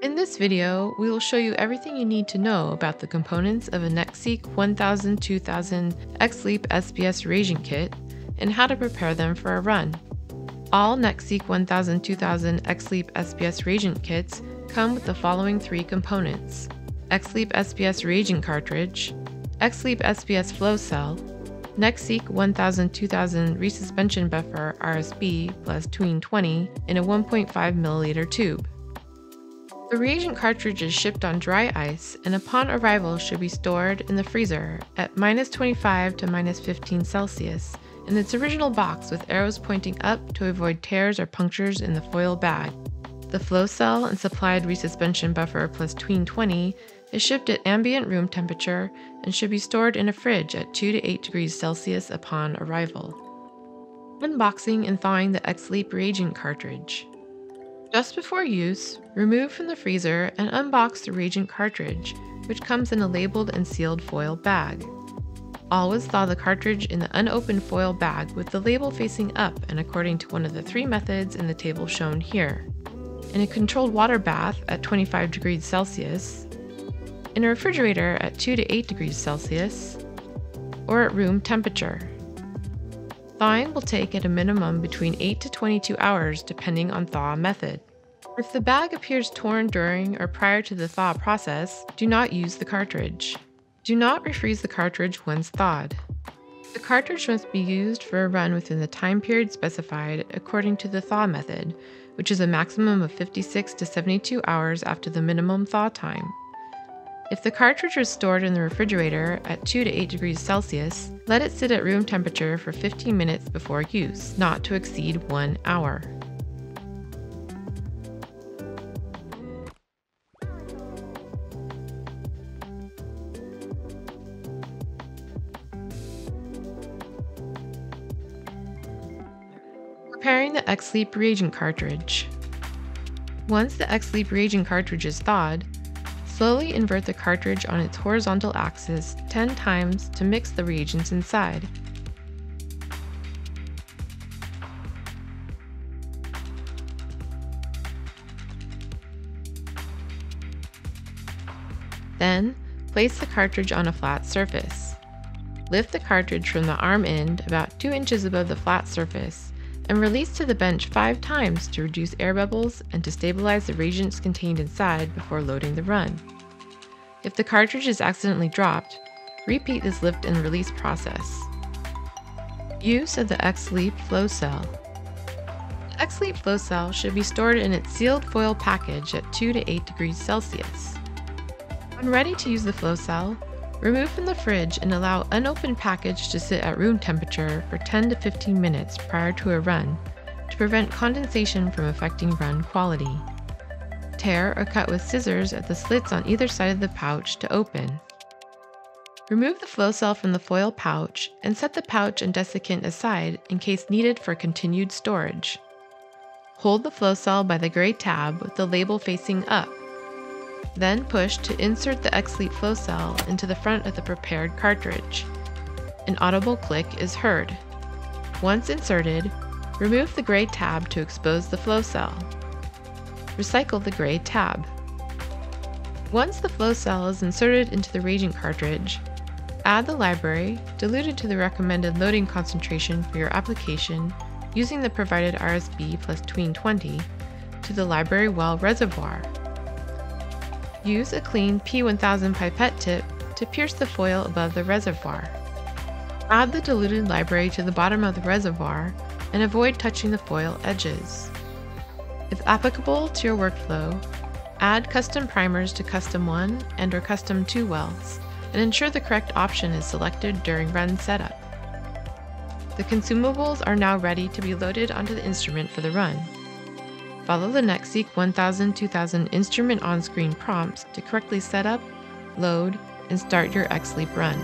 In this video, we will show you everything you need to know about the components of a NextSeq 1000-2000 XLEAP-SBS reagent kit and how to prepare them for a run. All NextSeq 1000-2000 XLEAP-SBS reagent kits come with the following three components: XLEAP-SBS reagent cartridge, XLEAP-SBS flow cell, NextSeq 1000-2000 resuspension buffer RSB plus 20 in a 1.5 mL tube. The reagent cartridge is shipped on dry ice and upon arrival should be stored in the freezer at -25 to -15 Celsius in its original box with arrows pointing up to avoid tears or punctures in the foil bag. The flow cell and supplied resuspension buffer plus 20 is shipped at ambient room temperature and should be stored in a fridge at 2 to 8 degrees Celsius upon arrival. Unboxing and thawing the XLEAP reagent cartridge. Just before use, remove from the freezer and unbox the reagent cartridge, which comes in a labeled and sealed foil bag. Always thaw the cartridge in the unopened foil bag with the label facing up and according to one of the three methods in the table shown here. In a controlled water bath at 25 degrees Celsius, in a refrigerator at 2 to 8 degrees Celsius, or at room temperature. Thawing will take at a minimum between 8 to 22 hours depending on thaw method. If the bag appears torn during or prior to the thaw process, do not use the cartridge. Do not refreeze the cartridge once thawed. The cartridge must be used for a run within the time period specified according to the thaw method, which is a maximum of 56 to 72 hours after the minimum thaw time. If the cartridge is stored in the refrigerator at 2 to 8 degrees Celsius, let it sit at room temperature for 15 minutes before use, not to exceed 1 hour. Preparing the XLEAP reagent cartridge. Once the XLEAP reagent cartridge is thawed, slowly invert the cartridge on its horizontal axis 10 times to mix the reagents inside. Then, place the cartridge on a flat surface. Lift the cartridge from the arm end about 2 inches above the flat surface and release to the bench 5 times to reduce air bubbles and to stabilize the reagents contained inside before loading the run. If the cartridge is accidentally dropped, repeat this lift and release process. Use of the XLEAP flow cell. The XLEAP flow cell should be stored in its sealed foil package at 2 to 8 degrees Celsius. When ready to use the flow cell, remove from the fridge and allow unopened package to sit at room temperature for 10 to 15 minutes prior to a run to prevent condensation from affecting run quality. Tear or cut with scissors at the slits on either side of the pouch to open. Remove the flow cell from the foil pouch and set the pouch and desiccant aside in case needed for continued storage. Hold the flow cell by the gray tab with the label facing up. Then push to insert the XLEAP flow cell into the front of the prepared cartridge. An audible click is heard. Once inserted, remove the gray tab to expose the flow cell. Recycle the gray tab. Once the flow cell is inserted into the reagent cartridge, add the library diluted to the recommended loading concentration for your application using the provided RSB plus 20 to the library well reservoir. Use a clean P1000 pipette tip to pierce the foil above the reservoir. Add the diluted library to the bottom of the reservoir and avoid touching the foil edges. If applicable to your workflow, add custom primers to custom 1 and or custom 2 wells and ensure the correct option is selected during run setup. The consumables are now ready to be loaded onto the instrument for the run. Follow the NextSeq 1000-2000 instrument on-screen prompts to correctly set up, load, and start your XLEAP run.